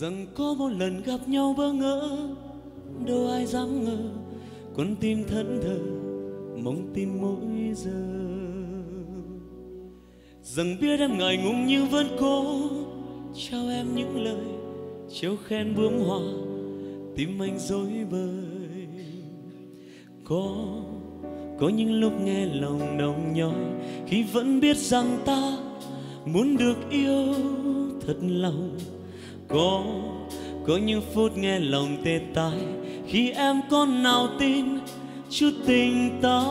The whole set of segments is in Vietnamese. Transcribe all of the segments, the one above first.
rằng có một lần gặp nhau bỡ ngỡ, đâu ai dám ngờ. Con tim thẫn thờ mong tim mỗi giờ, rằng biết em ngại ngùng nhưng vẫn cố trao em những lời trêu khen bướm hoa, tim anh rối bời. Có những lúc nghe lòng đong nhói khi vẫn biết rằng ta muốn được yêu thật lòng. Có những phút nghe lòng tê tái khi em còn nào tin chút tình ta.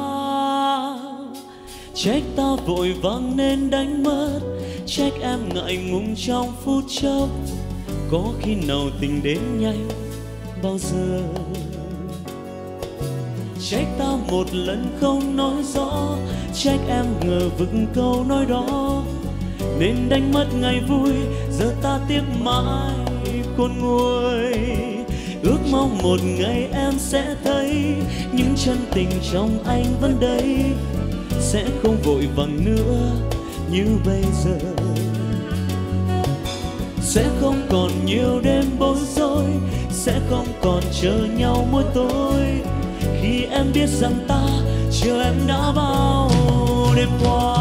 Trách ta vội vàng nên đánh mất, trách em ngại ngùng trong phút chốc. Có khi nào tình đến nhanh bao giờ? Trách ta một lần không nói rõ, trách em ngờ vực câu nói đó nên đánh mất ngày vui. Giờ ta tiếc mãi khôn nguôi, ước mong một ngày em sẽ thấy những chân tình trong anh vẫn đây, sẽ không vội vàng nữa như bây giờ. Sẽ không còn nhiều đêm bối rối, sẽ không còn chờ nhau mỗi tối, khi em biết rằng ta chờ em đã bao đêm qua.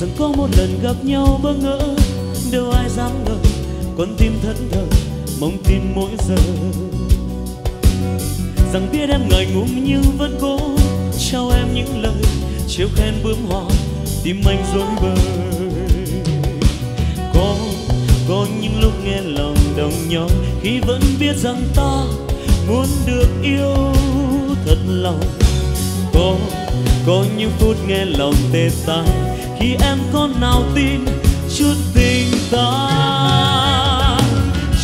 Rằng có một lần gặp nhau bỡ ngỡ, đâu ai dám ngờ. Con tim thẫn thờ mong tin mỗi giờ, rằng biết em ngại ngùng nhưng vẫn cố trao em những lời trêu khen bướm hoa, tim anh rối bời. Có những lúc nghe lòng đong nhói khi vẫn biết rằng ta muốn được yêu thật lòng. Có những phút nghe lòng tê tái khi em còn nào tin chút tình ta.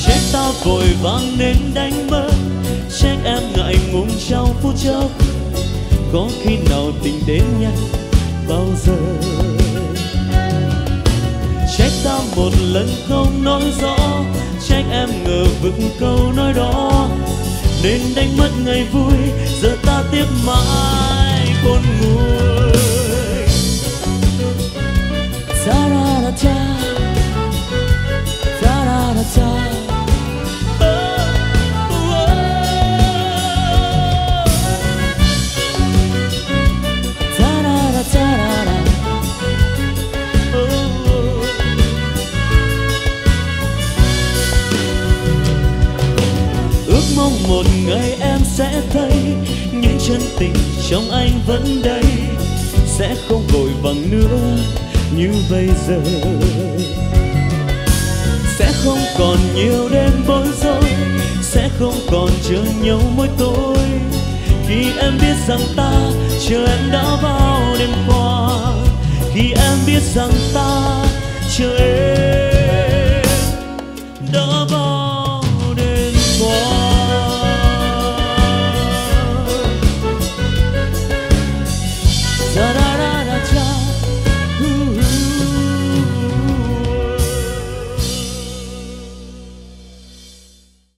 Trách ta vội vàng nên đánh mất, trách em ngại ngùng trong phút chốc. Có khi nào tình đến nhanh bao giờ? Trách ta một lần không nói rõ, trách em ngờ vực câu nói đó nên đánh mất ngày vui. Giờ ta tiếc mãi khôn nguôi. Da da da da. Ước mong một ngày em sẽ thấy những chân tình trong anh vẫn đây, sẽ không vội vàng nữa như bây giờ. Sẽ không còn nhiều đêm bối rối, sẽ không còn chờ nhau mỗi tối, khi em biết rằng ta chờ em đã bao đêm qua, khi em biết rằng ta chờ em đã bao